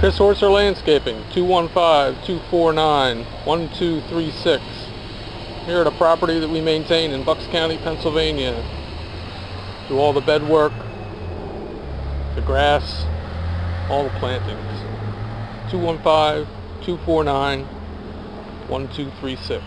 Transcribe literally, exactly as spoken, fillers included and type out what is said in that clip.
Chris Horser Landscaping, two one five, two four nine, one two three six. Here at a property that we maintain in Bucks County, Pennsylvania. Do all the bed work, the grass, all the plantings. two one five, two four nine, one two three six.